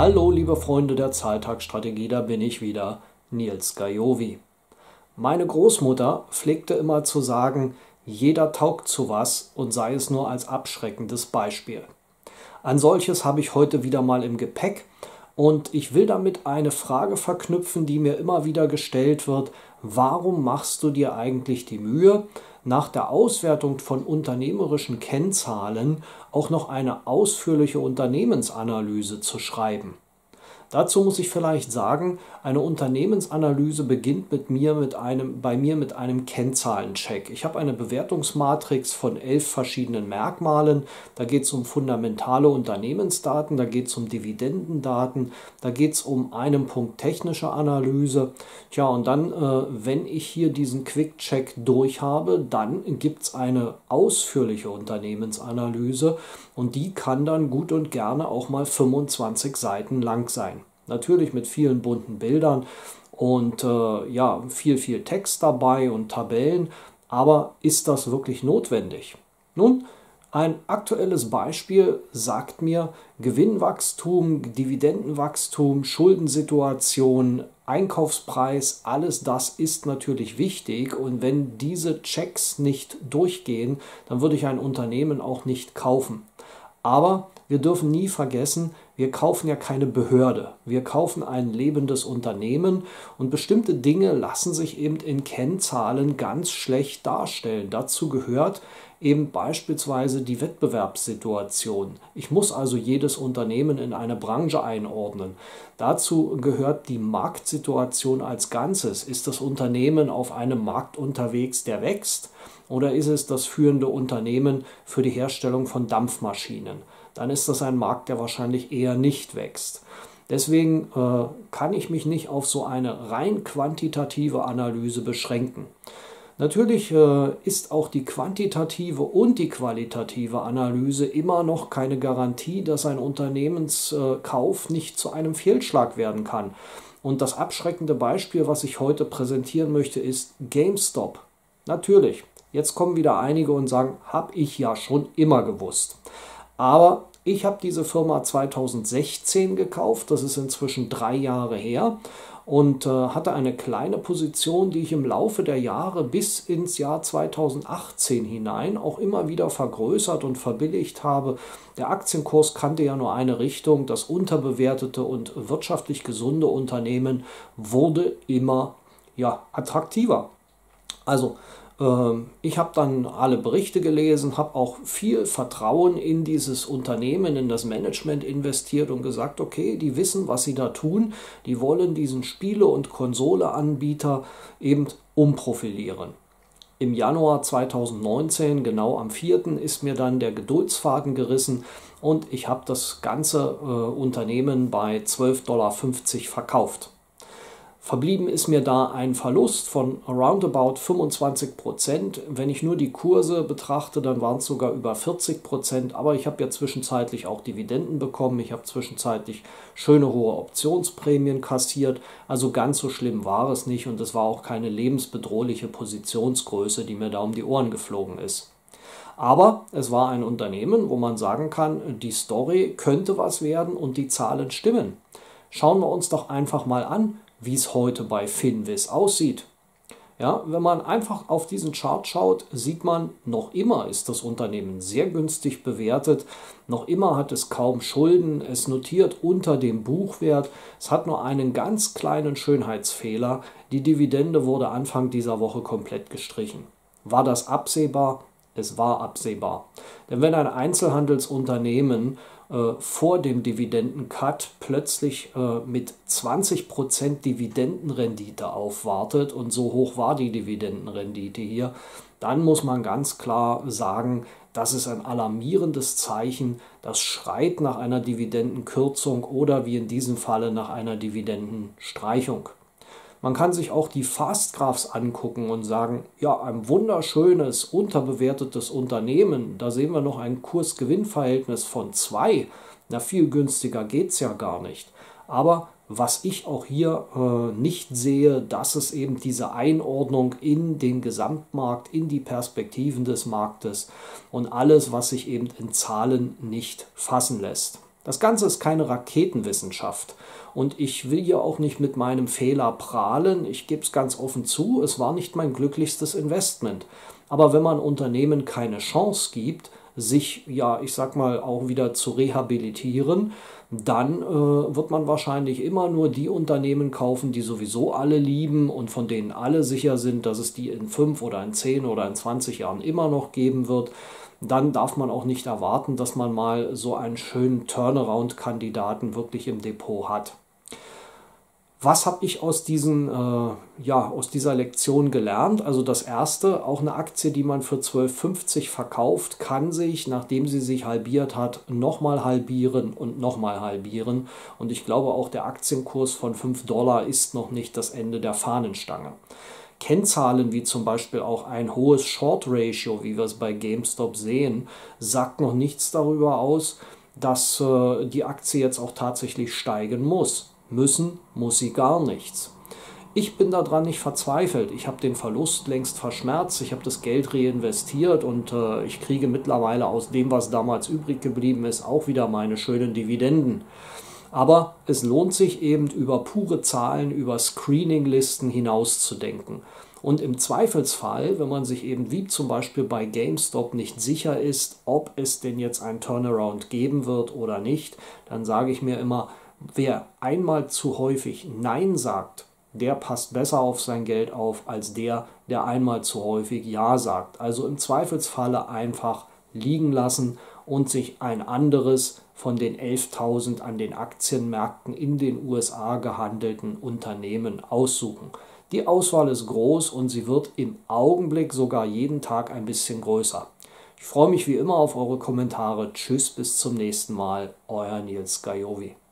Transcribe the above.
Hallo liebe Freunde der Zahltagstrategie, da bin ich wieder, Nils Gajowiy. Meine Großmutter pflegte immer zu sagen, jeder taugt zu was und sei es nur als abschreckendes Beispiel. Ein solches habe ich heute wieder mal im Gepäck und ich will damit eine Frage verknüpfen, die mir immer wieder gestellt wird: Warum machst du dir eigentlich die Mühe, nach der Auswertung von unternehmerischen Kennzahlen auch noch eine ausführliche Unternehmensanalyse zu schreiben? Dazu muss ich vielleicht sagen, eine Unternehmensanalyse beginnt bei mir mit einem Kennzahlencheck. Ich habe eine Bewertungsmatrix von 11 verschiedenen Merkmalen. Da geht es um fundamentale Unternehmensdaten, da geht es um Dividendendaten, da geht es um einen Punkt technische Analyse. Tja, und dann, wenn ich hier diesen Quick-Check durch habe, dann gibt es eine ausführliche Unternehmensanalyse und die kann dann gut und gerne auch mal 25 Seiten lang sein. Natürlich mit vielen bunten Bildern und ja, viel Text dabei und Tabellen, aber ist das wirklich notwendig? Nun, ein aktuelles Beispiel sagt mir: Gewinnwachstum, Dividendenwachstum, Schuldensituation, Einkaufspreis, alles das ist natürlich wichtig, und wenn diese Checks nicht durchgehen, dann würde ich ein Unternehmen auch nicht kaufen. Aber wir dürfen nie vergessen, wir kaufen ja keine Behörde, wir kaufen ein lebendes Unternehmen und bestimmte Dinge lassen sich eben in Kennzahlen ganz schlecht darstellen. Dazu gehört eben beispielsweise die Wettbewerbssituation. Ich muss also jedes Unternehmen in eine Branche einordnen. Dazu gehört die Marktsituation als Ganzes. Ist das Unternehmen auf einem Markt unterwegs, der wächst? Oder ist es das führende Unternehmen für die Herstellung von Dampfmaschinen? Dann ist das ein Markt, der wahrscheinlich eher nicht wächst. Deswegen kann ich mich nicht auf so eine rein quantitative Analyse beschränken. Natürlich ist auch die quantitative und die qualitative Analyse immer noch keine Garantie, dass ein Unternehmenskauf nicht zu einem Fehlschlag werden kann. Und das abschreckende Beispiel, was ich heute präsentieren möchte, ist GameStop. Natürlich. Jetzt kommen wieder einige und sagen, habe ich ja schon immer gewusst. Aber ich habe diese Firma 2016 gekauft, das ist inzwischen 3 Jahre her, und hatte eine kleine Position, die ich im Laufe der Jahre bis ins Jahr 2018 hinein auch immer wieder vergrößert und verbilligt habe. Der Aktienkurs kannte ja nur eine Richtung: das unterbewertete und wirtschaftlich gesunde Unternehmen wurde immer attraktiver. Also, ich habe dann alle Berichte gelesen, habe auch viel Vertrauen in dieses Unternehmen, in das Management investiert und gesagt, okay, die wissen, was sie da tun, die wollen diesen Spiele- und Konsoleanbieter eben umprofilieren. Im Januar 2019, genau am 4., ist mir dann der Geduldsfaden gerissen und ich habe das ganze Unternehmen bei 12,50 Dollar verkauft. Verblieben ist mir da ein Verlust von roundabout 25%. Wenn ich nur die Kurse betrachte, dann waren es sogar über 40%. Aber ich habe ja zwischenzeitlich auch Dividenden bekommen. Ich habe zwischenzeitlich schöne hohe Optionsprämien kassiert. Also ganz so schlimm war es nicht. Und es war auch keine lebensbedrohliche Positionsgröße, die mir da um die Ohren geflogen ist. Aber es war ein Unternehmen, wo man sagen kann, die Story könnte was werden und die Zahlen stimmen. Schauen wir uns doch einfach mal an, wie es heute bei Finvis aussieht. Ja, wenn man einfach auf diesen Chart schaut, sieht man, noch immer ist das Unternehmen sehr günstig bewertet, noch immer hat es kaum Schulden, es notiert unter dem Buchwert, es hat nur einen ganz kleinen Schönheitsfehler, die Dividende wurde Anfang dieser Woche komplett gestrichen. War das absehbar? Es war absehbar. Denn wenn ein Einzelhandelsunternehmen vor dem Dividenden-Cut plötzlich mit 20% Dividendenrendite aufwartet, und so hoch war die Dividendenrendite hier, dann muss man ganz klar sagen, das ist ein alarmierendes Zeichen, das schreit nach einer Dividendenkürzung oder wie in diesem Falle nach einer Dividendenstreichung. Man kann sich auch die Fast Graphs angucken und sagen, ja, ein wunderschönes, unterbewertetes Unternehmen, da sehen wir noch ein Kurs-Gewinn-Verhältnis von 2. Na, viel günstiger geht es ja gar nicht. Aber was ich auch hier nicht sehe, das ist eben diese Einordnung in den Gesamtmarkt, in die Perspektiven des Marktes und alles, was sich eben in Zahlen nicht fassen lässt. Das Ganze ist keine Raketenwissenschaft und ich will hier auch nicht mit meinem Fehler prahlen. Ich gebe es ganz offen zu, es war nicht mein glücklichstes Investment. Aber wenn man Unternehmen keine Chance gibt, sich, ja, ich sag mal, auch wieder zu rehabilitieren, dann wird man wahrscheinlich immer nur die Unternehmen kaufen, die sowieso alle lieben und von denen alle sicher sind, dass es die in 5 oder in 10 oder in 20 Jahren immer noch geben wird. Dann darf man auch nicht erwarten, dass man mal so einen schönen Turnaround-Kandidaten wirklich im Depot hat. Was habe ich aus dieser Lektion gelernt? Also das Erste, auch eine Aktie, die man für 12,50 verkauft, kann sich, nachdem sie sich halbiert hat, nochmal halbieren und nochmal halbieren. Und ich glaube, auch der Aktienkurs von $5 ist noch nicht das Ende der Fahnenstange. Kennzahlen wie zum Beispiel auch ein hohes Short-Ratio, wie wir es bei GameStop sehen, sagt noch nichts darüber aus, dass die Aktie jetzt auch tatsächlich steigen muss. Müssen muss sie gar nichts. Ich bin daran nicht verzweifelt. Ich habe den Verlust längst verschmerzt. Ich habe das Geld reinvestiert und ich kriege mittlerweile aus dem, was damals übrig geblieben ist, auch wieder meine schönen Dividenden. Aber es lohnt sich eben, über pure Zahlen, über Screeninglisten hinauszudenken. Und im Zweifelsfall, wenn man sich eben wie zum Beispiel bei GameStop nicht sicher ist, ob es denn jetzt ein Turnaround geben wird oder nicht, dann sage ich mir immer, wer einmal zu häufig Nein sagt, der passt besser auf sein Geld auf als der, der einmal zu häufig Ja sagt. Also im Zweifelsfalle einfach liegen lassen und sich ein anderes von den 11.000 an den Aktienmärkten in den USA gehandelten Unternehmen aussuchen. Die Auswahl ist groß und sie wird im Augenblick sogar jeden Tag ein bisschen größer. Ich freue mich wie immer auf eure Kommentare. Tschüss, bis zum nächsten Mal. Euer Nils Gajowiy.